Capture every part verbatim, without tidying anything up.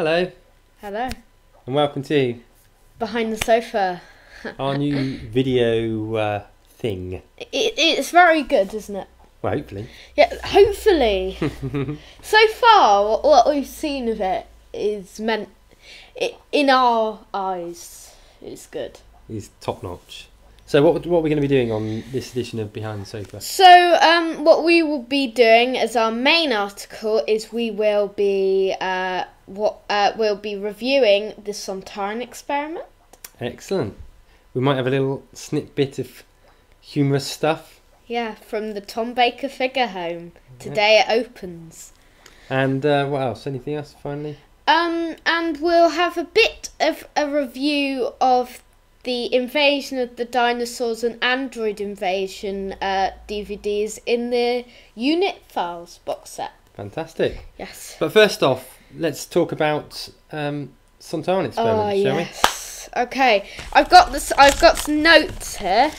Hello. Hello. And welcome to Behind the Sofa. Our new video uh, thing. It, it's very good, isn't it? Well, hopefully. Yeah, hopefully. So far, what, what we've seen of it is meant, it, in our eyes, it's good. It's top notch. So what what we're going to be doing on this edition of Behind the Sofa? So um, what we will be doing as our main article is we will be uh, what uh, we'll be reviewing the Sontaran Experiment. Excellent. We might have a little snippet of humorous stuff. Yeah, from the Tom Baker Fig-a-Home. Today it opens. And uh, what else? Anything else finally? Um, and we'll have a bit of a review of the Invasion of the Dinosaurs and Android Invasion uh, D V Ds in the Unit Files box set. Fantastic. Yes. But first off, let's talk about um, Sontaran Experiment, oh, shall yes. we? Okay. I've got this. I've got some notes here.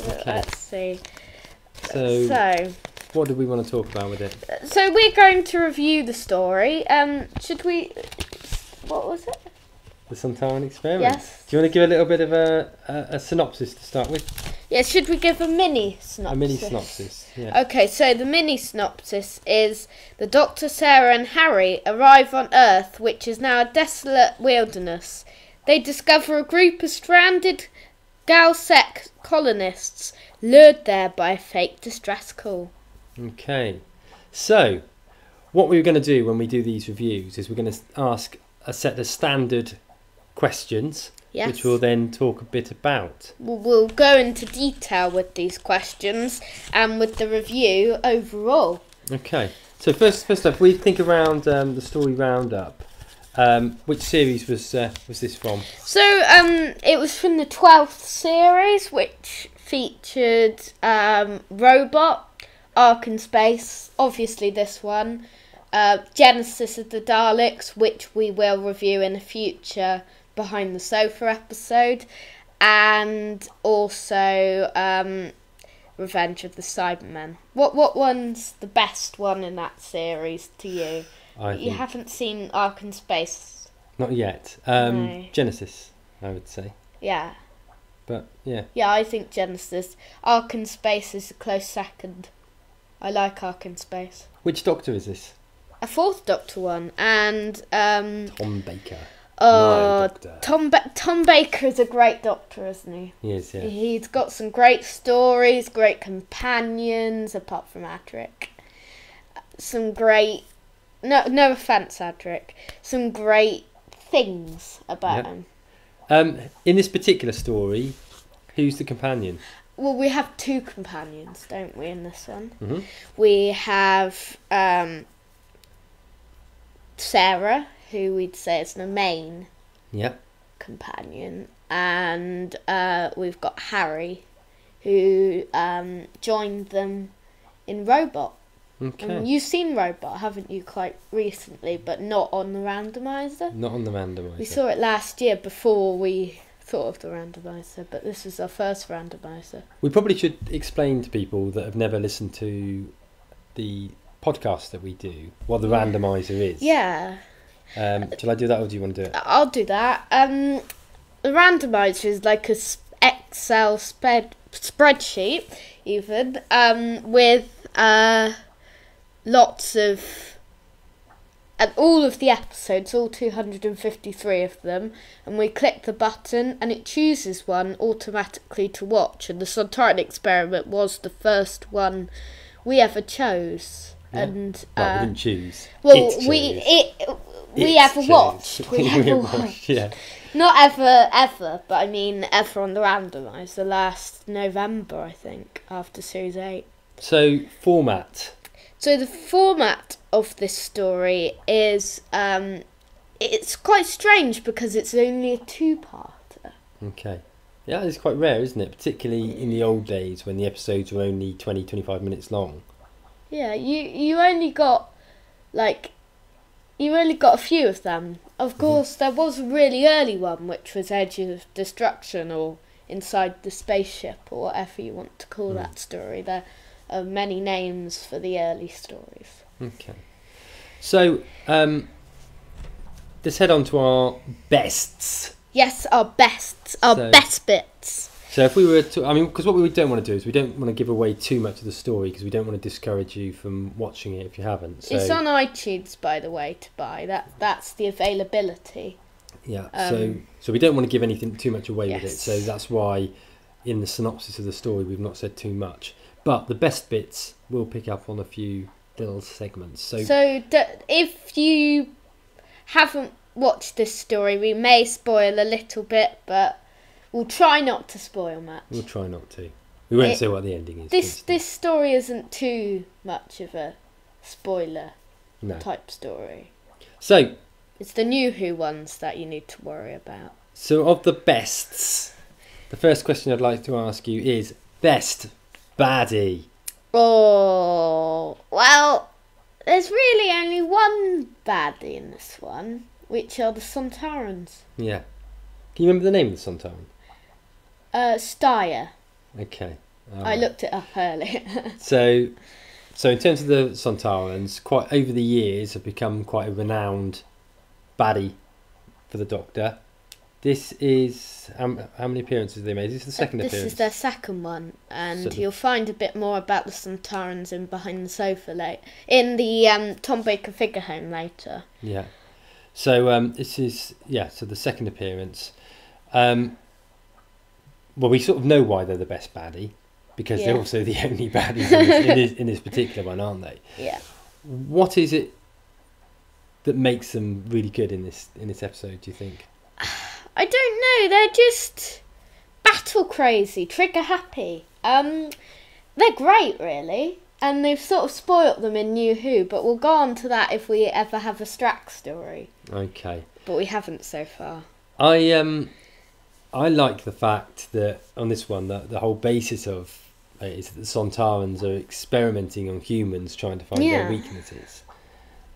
Okay. Let's see. So, so, what do we want to talk about with it? So we're going to review the story. Um, should we? What was it? The Sontaran Experiment. Yes. Do you want to give a little bit of a, a, a synopsis to start with? Yes, should we give a mini synopsis? A mini synopsis, yeah. Okay, so the mini synopsis is the Doctor, Sarah and Harry arrive on Earth, which is now a desolate wilderness. They discover a group of stranded Galsec colonists lured there by a fake distress call. Okay, so what we're going to do when we do these reviews is we're going to ask a set of standard questions, yes, which we'll then talk a bit about. We'll go into detail with these questions and with the review overall. Okay, so first first up, we think around um, the story roundup. Um, which series was uh, was this from? So um, it was from the twelfth series, which featured um, Robot, Ark in Space, obviously this one, uh, Genesis of the Daleks, which we will review in the future Behind the Sofa episode, and also um, Revenge of the Cybermen. What what one's the best one in that series to you? I you haven't seen Ark in Space. Not yet. Um, no. Genesis, I would say. Yeah. But yeah. Yeah, I think Genesis. Ark in Space is a close second. I like Ark in Space. Which Doctor is this? A fourth Doctor one, and um, Tom Baker. Oh, uh, Tom, ba Tom Baker is a great doctor, isn't he? He is, yeah. He's got some great stories, great companions, apart from Adric. Some great, no no offence Adric, some great things about yep. him. Um, in this particular story, who's the companion? Well, we have two companions, don't we, in this one? Mm-hmm. We have um, Sarah, who we'd say is the main yep. companion, and uh, we've got Harry, who um, joined them in Robot. Okay. And you've seen Robot, haven't you, quite recently, but not on the randomizer? Not on the randomizer. We saw it last year before we thought of the randomizer, but this was our first randomizer. We probably should explain to people that have never listened to the podcast that we do what the yeah. randomizer is. Yeah. Um, shall I do that or do you want to do it? I'll do that. Um, the randomizer is like a Excel spread spreadsheet, even, um, with uh, lots of, and all of the episodes, all two hundred fifty-three of them, and we click the button and it chooses one automatically to watch, and the Sontaran Experiment was the first one we ever chose. Yeah. And uh, well, we didn't choose. Well, it chose. we it. We it's ever changed. watched. We ever watched. Yeah. Not ever, ever, but I mean ever on the randomizer last November, I think, after series eight. So, format. So the format of this story is, um, it's quite strange because it's only a two-parter. Okay. Yeah, it's quite rare, isn't it? Particularly in the old days when the episodes were only twenty, twenty-five minutes long. Yeah, you, you only got, like... You only got a few of them. Of course, there was a really early one, which was Edge of Destruction or Inside the Spaceship or whatever you want to call mm. that story. There are many names for the early stories. Okay. So, um, let's head on to our bests. Yes, our bests, our so, best bits. So if we were to, I mean, because what we don't want to do is we don't want to give away too much of the story because we don't want to discourage you from watching it if you haven't. So. It's on iTunes, by the way, to buy. That that's the availability. Yeah. Um, so so we don't want to give anything too much away yes. with it. So that's why in the synopsis of the story we've not said too much. But the best bits will pick up on a few little segments. So so d if you haven't watched this story, we may spoil a little bit, but we'll try not to spoil much. We'll try not to. We won't it, say what the ending is. This this story isn't too much of a spoiler no. type story. So it's the new Who ones that you need to worry about. So of the bests, the first question I'd like to ask you is best baddie. Oh, well, there's really only one baddie in this one, which are the Sontarans. Yeah. Can you remember the name of the Sontaran? Uh, Stire. Okay. All I right. looked it up earlier. so, so in terms of the Sontarans, quite over the years have become quite a renowned baddie for the Doctor. This is um, how many appearances have they made? This is the second uh, this appearance. This is their second one, and so you'll find a bit more about the Sontarans in Behind the Sofa late in the um, Tom Baker Fig-a-Home later. Yeah. So um, this is yeah. So the second appearance. Um, well, we sort of know why they're the best baddie because yeah. they're also the only baddies in, this, in, this, in this particular one, aren't they? Yeah. What is it that makes them really good in this in this episode? Do you think? I don't know. They're just battle crazy, trigger happy. Um, they're great, really, and they've sort of spoilt them in New Who. But we'll go on to that if we ever have a Strack story. Okay. But we haven't so far. I um, I like the fact that on this one that the whole basis of it is that the Sontarans are experimenting on humans, trying to find yeah. their weaknesses.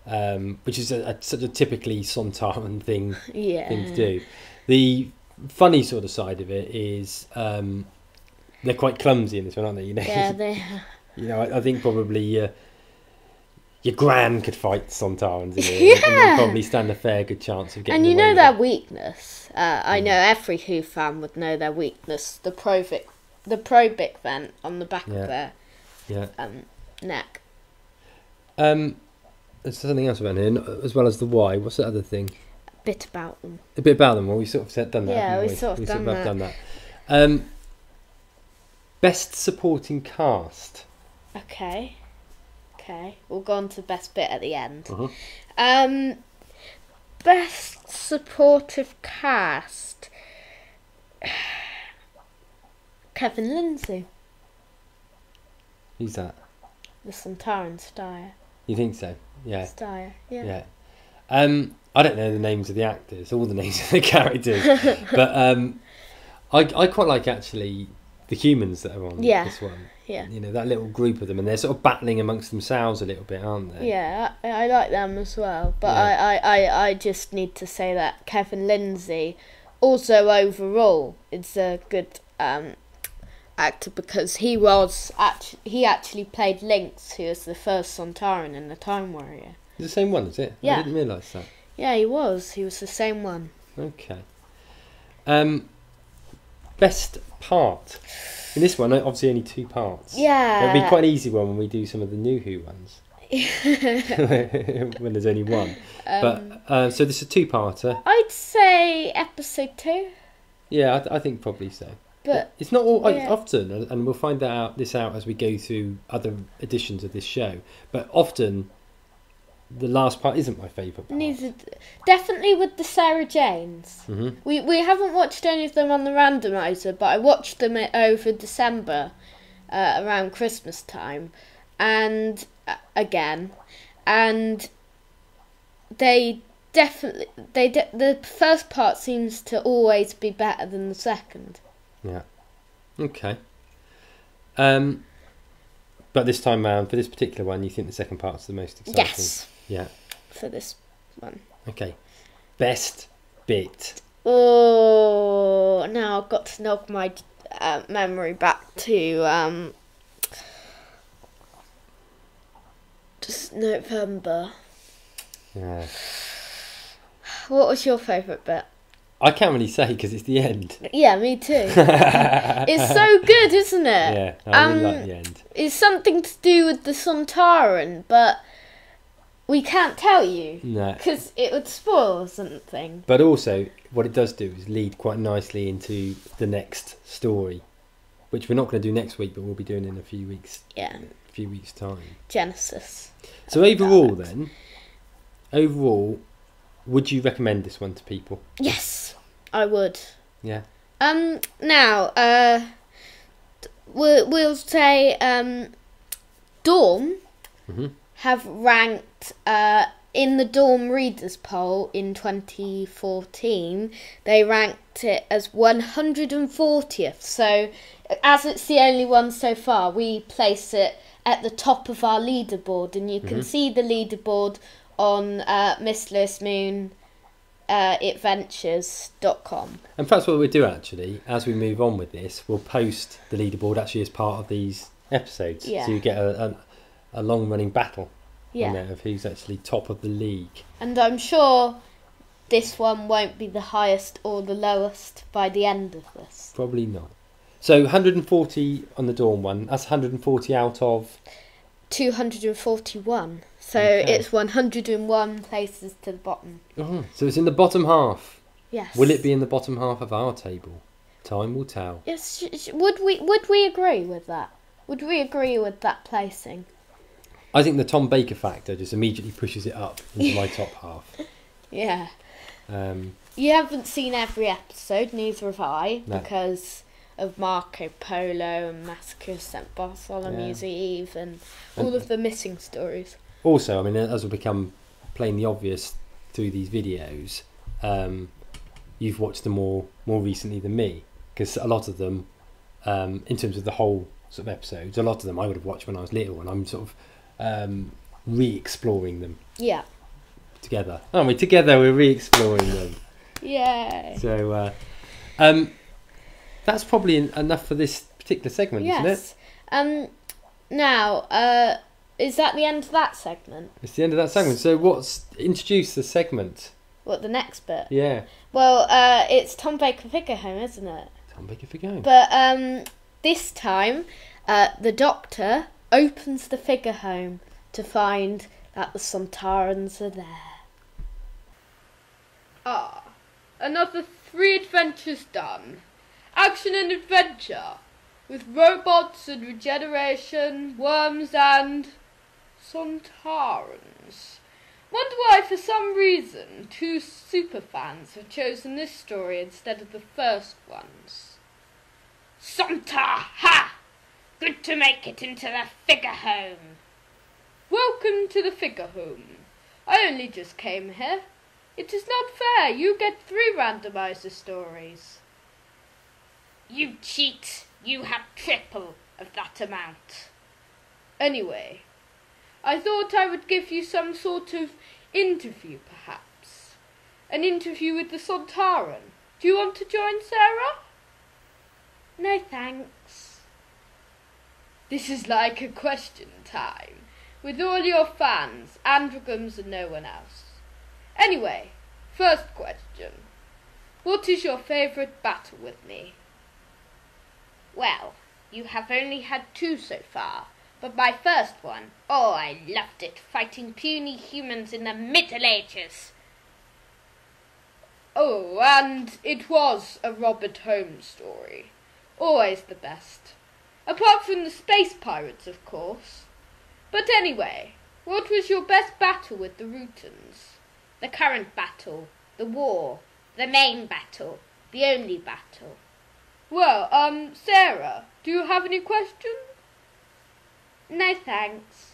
Um, which is a, a, such a typically Sontaran thing, yeah. thing to do. The funny sort of side of it is um, they're quite clumsy in this one, aren't they? You know, yeah, they are. You know, I, I think probably uh, your gran could fight Sontarans in here. Yeah. And they'd probably stand a fair good chance of getting. And you know their it. weakness. Uh, I mm. know every Who fan would know their weakness. The probic, the probic vent on the back yeah. of their yeah. um, neck. Um. There's something else about here, as well as the why. What's the other thing? A bit about them. A bit about them. Well, we sort of said done that. Yeah, we, we sort of, we done, sort of that. done that. Um, best supporting cast. Okay, okay. We'll go on to best bit at the end. Uh-huh. um, best supportive cast. Kevin Lindsay. Who's that? The Sontaran Stire. You think so? Yeah. Stire, yeah. yeah. Um, I don't know the names of the actors, all the names of the characters, but um, I I quite like actually the humans that are on yeah. this one. Yeah. You know, that little group of them, and they're sort of battling amongst themselves a little bit, aren't they? Yeah, I, I like them as well, but yeah. I, I, I, I just need to say that Kevin Lindsay, also overall, is a good um, actor because he was actually, he actually played Lynx, who was the first Sontaran in the Time Warrior. It's the same one, is it? Yeah. I didn't realise that. Yeah, he was. He was the same one. Okay. Um, best part. In this one, obviously only two parts. Yeah. It'll be quite an easy one when we do some of the New Who ones. When there's only one. Um, but uh, so this is a two-parter. I'd say episode two. Yeah, I, th I think probably so. But it's not all yeah. often, and we'll find that out this out as we go through other editions of this show. But often, the last part isn't my favourite part. Neither, definitely with the Sarah Janes. Mm-hmm. We we haven't watched any of them on the randomizer, but I watched them over December, uh, around Christmas time, and uh, again, and they definitely they de the first part seems to always be better than the second. Yeah. Okay. Um, but this time round, for this particular one, you think the second part's the most exciting? Yes. Yeah. For this one. Okay. Best bit. Oh, now I've got to knock my uh, memory back to um, just November. Yeah. what was your favourite bit? I can't really say because it's the end. Yeah, me too. It's so good, isn't it? Yeah, I really um, like the end. It's something to do with the Sontaran, but we can't tell you. No. Because it would spoil something. But also, what it does do is lead quite nicely into the next story, which we're not going to do next week, but we'll be doing in a few weeks. Yeah. A few weeks' time. Genesis. So overall, Daleks. then, overall, would you recommend this one to people? Yes, I would. Yeah. Um. Now, uh, we'll, we'll say um, Dorn mm-hmm. have ranked uh in the Dorn Readers poll in twenty fourteen. They ranked it as one hundred fortieth. So, as it's the only one so far, we place it at the top of our leaderboard, and you can mm-hmm. see the leaderboard on uh, MrLewismoon uh, adventures dot com. And perhaps what we do actually, as we move on with this, we'll post the leaderboard actually as part of these episodes, yeah. so you get a, a, a long-running battle yeah. on there of who's actually top of the league. And I'm sure this one won't be the highest or the lowest by the end of this. Probably not. So one hundred forty on the Dawn one. That's one hundred forty out of two hundred forty-one. So okay. it's one hundred one places to the bottom. Oh, so it's in the bottom half. Yes. Will it be in the bottom half of our table? Time will tell. Yes. Would we would we agree with that? Would we agree with that placing? I think the Tom Baker factor just immediately pushes it up into my top half. Yeah. Um, you haven't seen every episode, neither have I, no. because of Marco Polo and Massacre of Saint Bartholomew's yeah. Eve and all and, of the missing stories. Also, I mean, as we become plainly obvious through these videos, um, you've watched them all more recently than me, because a lot of them, um, in terms of the whole sort of episodes, a lot of them I would have watched when I was little, and I'm sort of um, re-exploring them. Yeah. Together, aren't we? Together we're re-exploring them. Yeah. So, uh, um, that's probably enough for this particular segment, yes. isn't it? Um, now, uh... is that the end of that segment? It's the end of that segment. So what's... introduce the segment. What, the next bit? Yeah. Well, uh, it's Tom Baker Fig-a-Home, isn't it? Tom Baker Fig-a-Home. But um, this time, uh, the Doctor opens the Fig-a-Home to find that the Sontarans are there. Ah, another three adventures done. Action and adventure. With robots and regeneration, worms and... Sontarans. Wonder why, for some reason, two superfans have chosen this story instead of the first ones. Sontar, ha! Good to make it into the Fig-a-Home. Welcome to the Fig-a-Home. I only just came here. It is not fair. You get three randomizer stories. You cheat. You have triple of that amount. Anyway, I thought I would give you some sort of interview, perhaps. An interview with the Sontaran. Do you want to join, Sarah? No, thanks. This is like a question time, with all your fans, Androgums and no one else. Anyway, first question. What is your favourite battle with me? Well, you have only had two so far, but my first one, oh, I loved it, fighting puny humans in the Middle Ages. Oh, and it was a Robert Holmes story. Always the best. Apart from the Space Pirates, of course. But anyway, what was your best battle with the Rutans? The current battle, the war, the main battle, the only battle. Well, um, Sarah, do you have any questions? No, thanks.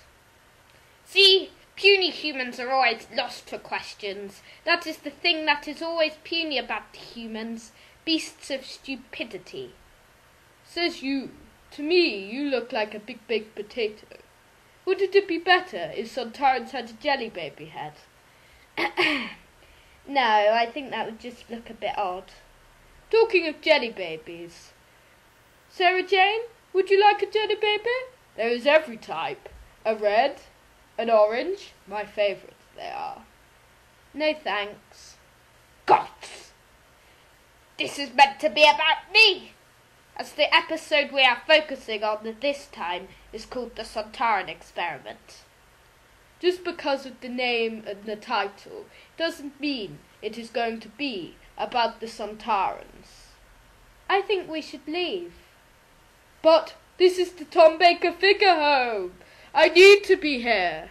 See, puny humans are always lost for questions. That is the thing that is always puny about the humans, beasts of stupidity. Says you, to me, you look like a big baked potato. Wouldn't it be better if Sontarans had a jelly baby head? No, I think that would just look a bit odd. Talking of jelly babies, Sarah Jane, would you like a jelly baby? There is every type. A red, an orange, my favourites they are. No thanks. goths. This is meant to be about me, as the episode we are focusing on this time is called the Sontaran Experiment. Just because of the name and the title doesn't mean it is going to be about the Sontarans. I think we should leave. But this is the Tom Baker Fig-a-Home. I need to be here.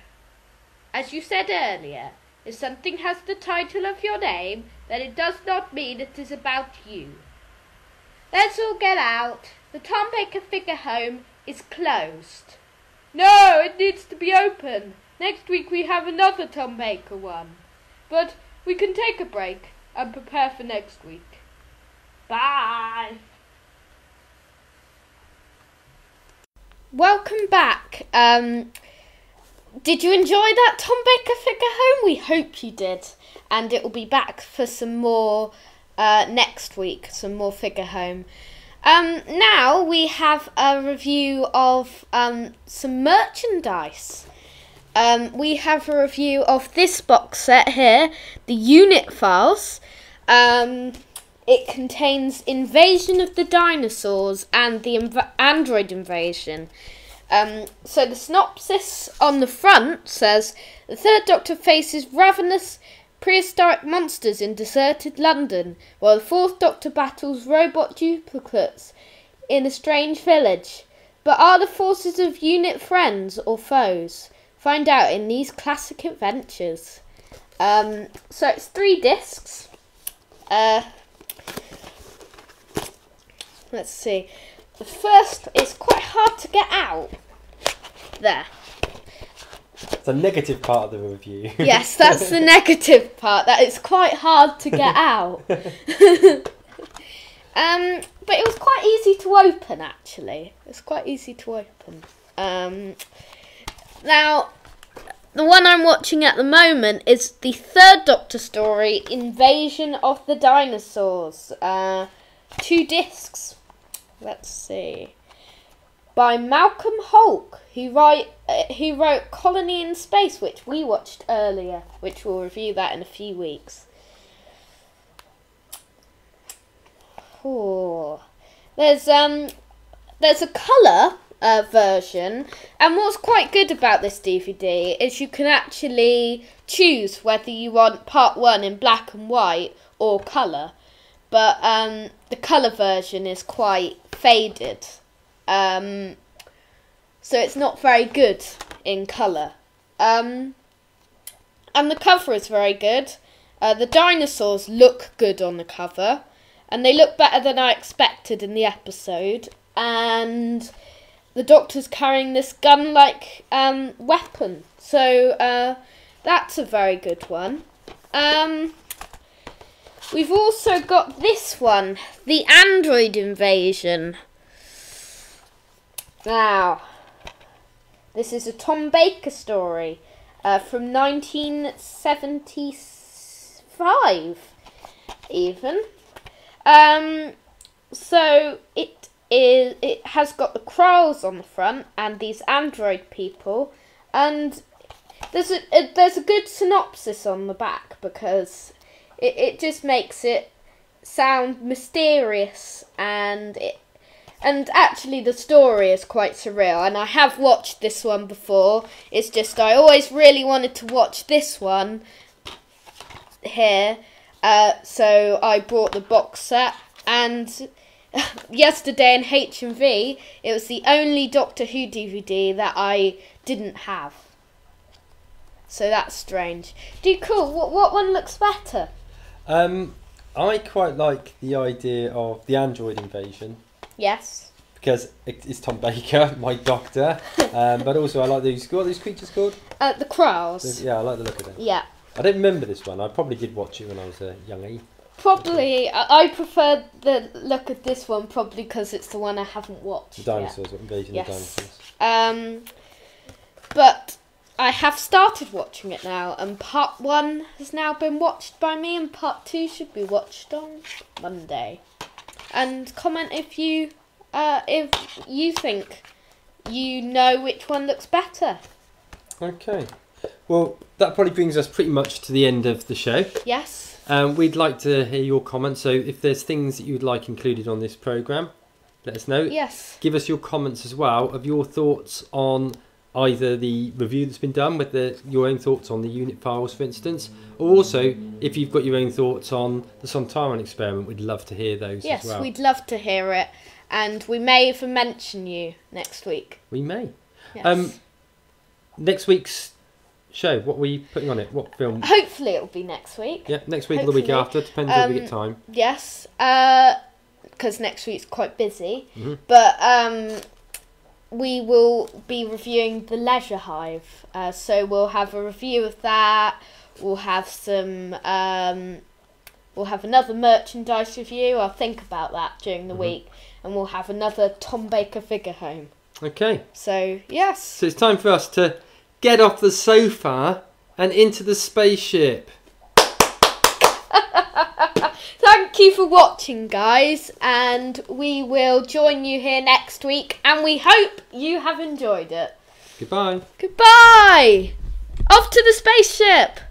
As you said earlier, if something has the title of your name, then it does not mean it is about you. Let's all get out. The Tom Baker Fig-a-Home is closed. No, it needs to be open. Next week we have another Tom Baker one. But we can take a break and prepare for next week. Bye! Welcome back. Um, did you enjoy that Tom Baker Fig-a-Home? We hope you did. And it will be back for some more uh, next week, some more Fig-a-Home. Um, now we have a review of um, some merchandise. Um, we have a review of this box set here, the Unit Files. Um, it contains Invasion of the Dinosaurs and the inv Android Invasion. Um, so the synopsis on the front says, the Third Doctor faces ravenous prehistoric monsters in deserted London, while the Fourth Doctor battles robot duplicates in a strange village. But are the forces of UNIT friends or foes? Find out in these classic adventures. Um, so it's three discs. Uh, let's see. The first is quite hard to get out. There. It's a negative part of the review. Yes, that's the negative part. That it's quite hard to get out. um, but it was quite easy to open, actually. It's quite easy to open. Um... Now, the one I'm watching at the moment is the Third Doctor story, Invasion of the Dinosaurs. Uh, two discs. Let's see. By Malcolm Hulk, who, write, uh, who wrote Colony in Space, which we watched earlier, which we'll review that in a few weeks. Oh. There's, um, there's a colour... Uh, version, and what's quite good about this D V D is you can actually choose whether you want part one in black and white or colour, but um, the colour version is quite faded, um, so it's not very good in colour, um, and the cover is very good. Uh, the dinosaurs look good on the cover, and they look better than I expected in the episode, and the Doctor's carrying this gun-like um, weapon, so uh, that's a very good one. Um, we've also got this one, the Android Invasion. Now, this is a Tom Baker story uh, from nineteen seventy-five, even. Um, so it. Is, it has got the Kralls on the front and these android people, and there's a, a there's a good synopsis on the back because it, it just makes it sound mysterious, and it and actually the story is quite surreal, and I have watched this one before. It's just I always really wanted to watch this one here, uh, so I bought the box set. And yesterday in H M V, it was the only Doctor Who D V D that I didn't have. So that's strange. Do cool. What what one looks better? Um, I quite like the idea of the Android Invasion. Yes. Because it, it's Tom Baker, my Doctor. um, but also I like these. What are these creatures called? Uh, the Kralls. Yeah, I like the look of them. Yeah. I don't remember this one. I probably did watch it when I was a youngie. Probably, I prefer the look of this one probably because it's the one I haven't watched. The dinosaurs, yet. Invasion yes. of the Dinosaurs. Um, but I have started watching it now, and part one has now been watched by me, and part two should be watched on Monday. And comment if you, uh, if you think you know which one looks better. Okay, well that probably brings us pretty much to the end of the show. Yes. Um, we'd like to hear your comments, so if there's things that you'd like included on this programme, let us know. Yes. Give us your comments as well of your thoughts on either the review that's been done with the, your own thoughts on the unit files, for instance, or also if you've got your own thoughts on the Sontaran experiment. We'd love to hear those yes, as well. Yes, we'd love to hear it, and we may even mention you next week. We may. Yes. Um, next week's show, what are we putting on it? What film? Hopefully it'll be next week. Yeah, next week Hopefully. or the week after, depends um, if we get time. Yes, because uh, next week's quite busy, mm-hmm. but... Um, we will be reviewing The Leisure Hive. Uh, so we'll have a review of that. We'll have some... Um, we'll have another merchandise review. I'll think about that during the mm-hmm. week. And we'll have another Tom Baker Fig-a-Home. Okay. So, yes. So it's time for us to get off the sofa and into the spaceship. Thank you for watching, guys, and we will join you here next week, and we hope you have enjoyed it. Goodbye. Goodbye. Off to the spaceship.